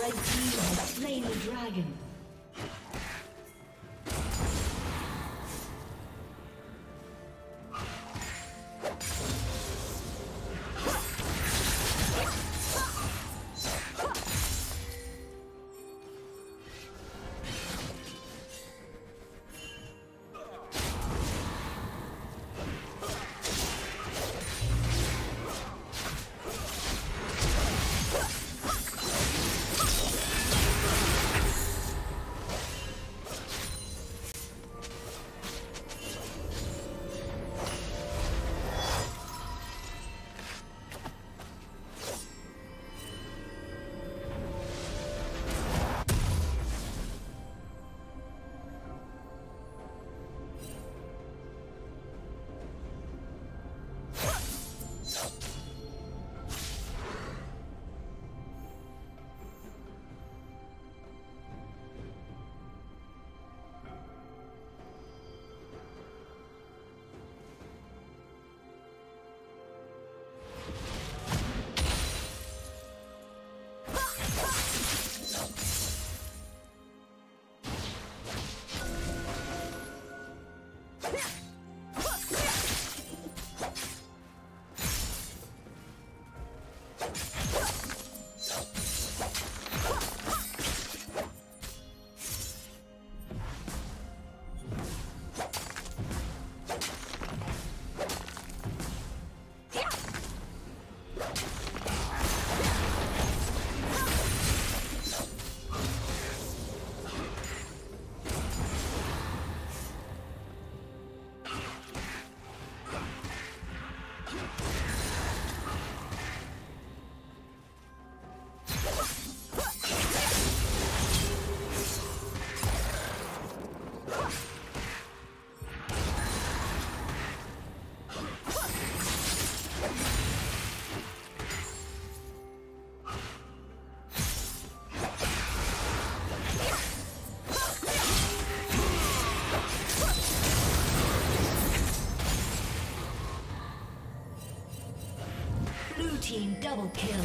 Red team has slain the dragon. team double kill.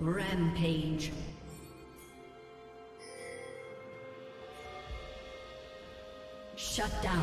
Rampage. Shut down.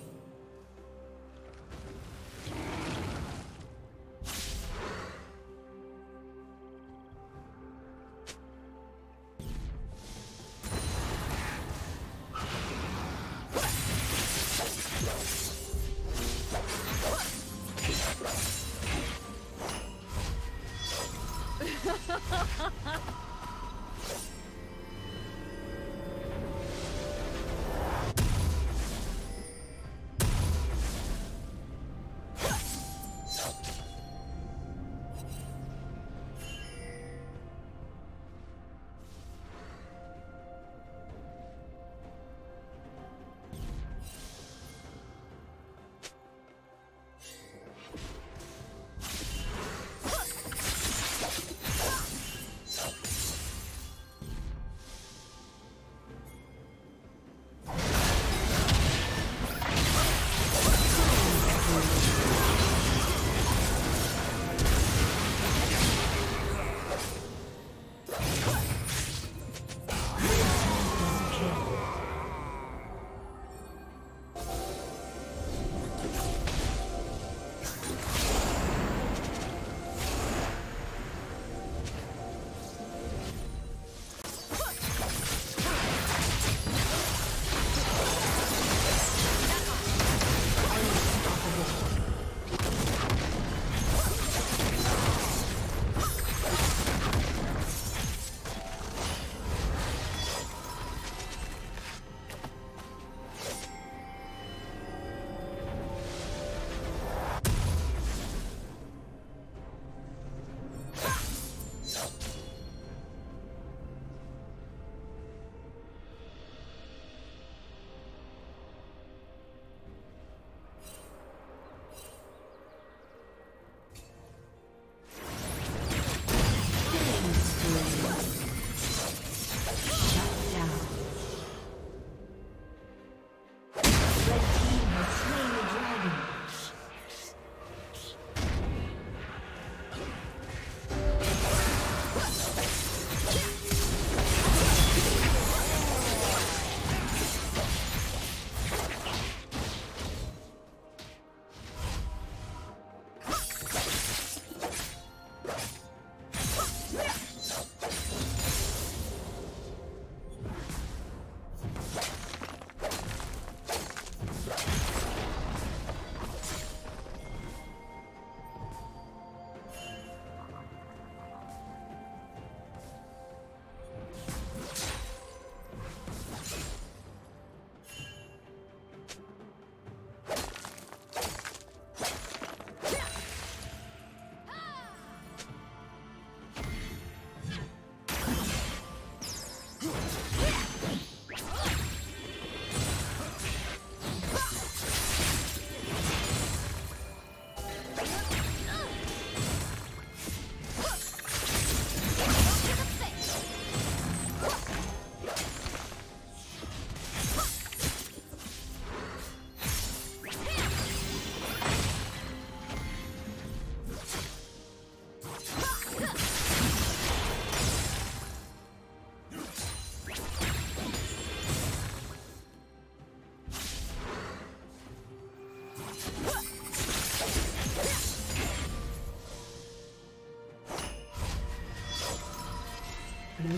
Blue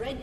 Red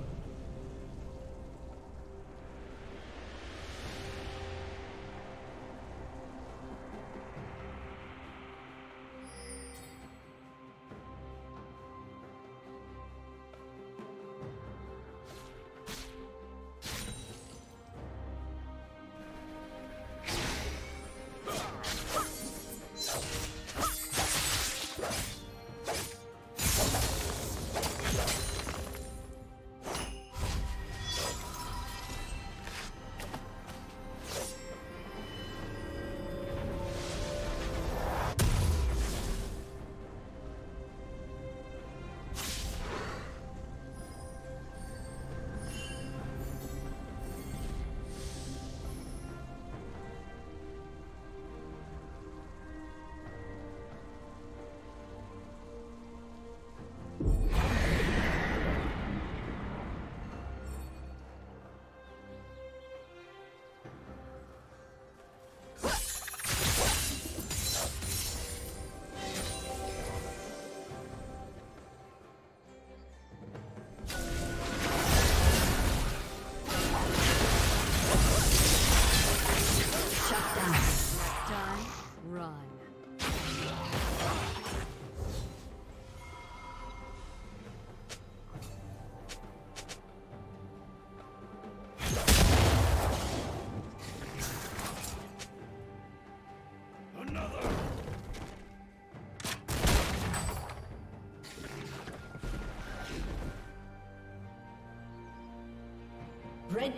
Red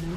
Blue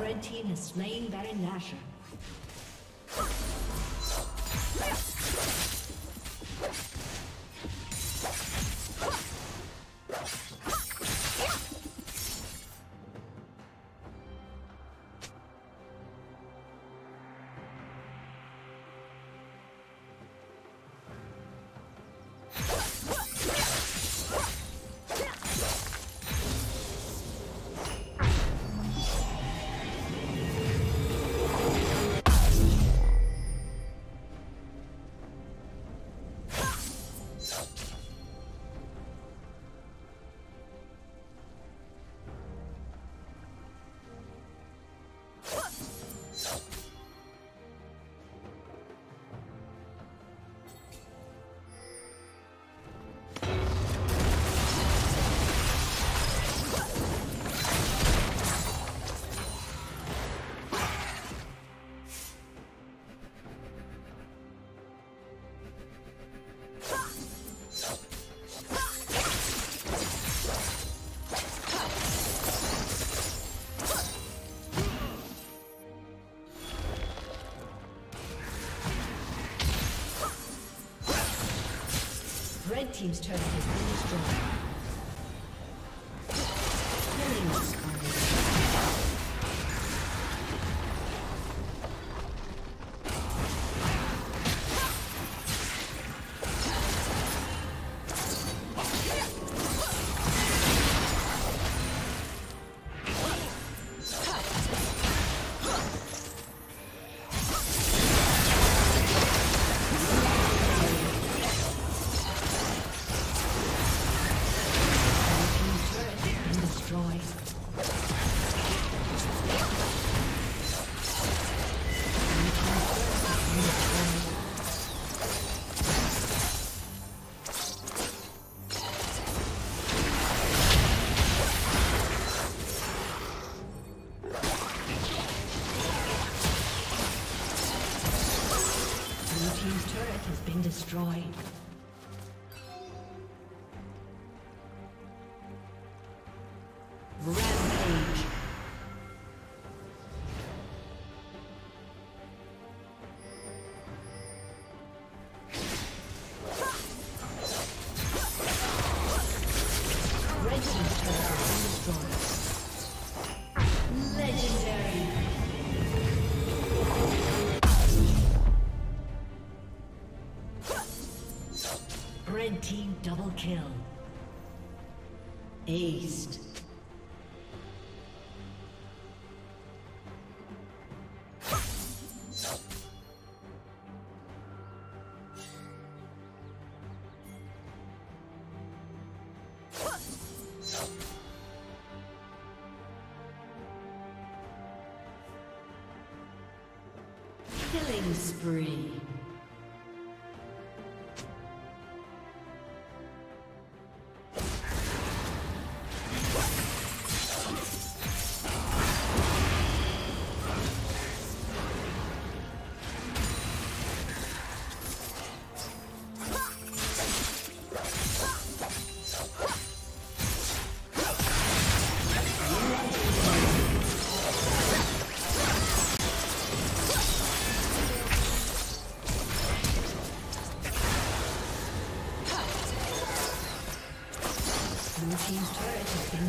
Red team has slain Baron Nashor. Red team's turret has been destroyed. Destroyed. Rampage. Team double kill. Aced. Killing spree. Team's turret has been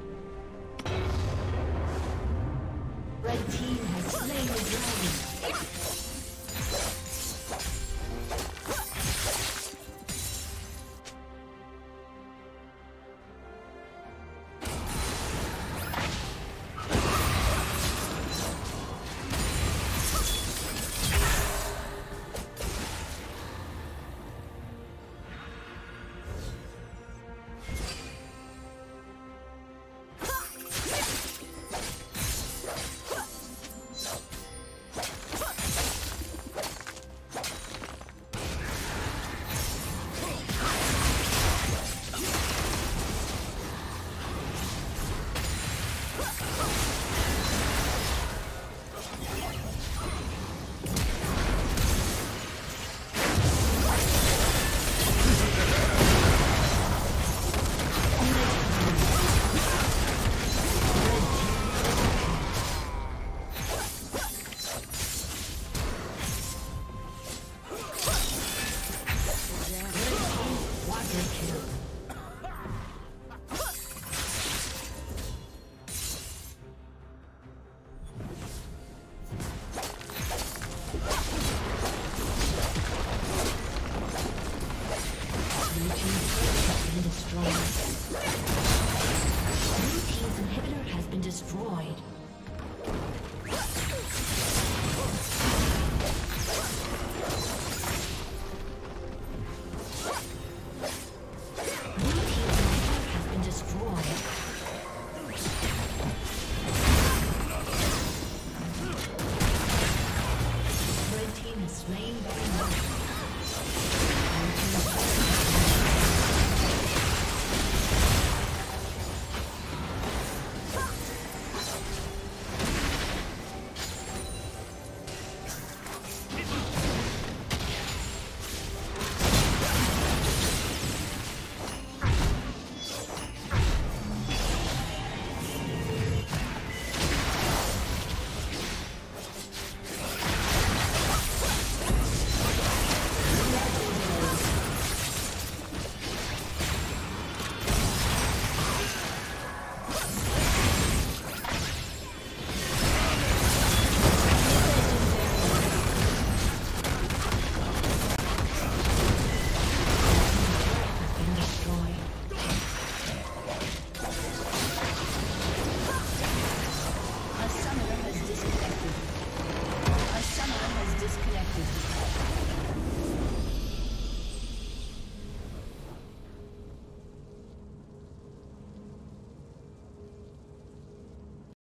Red team has slain the dragon.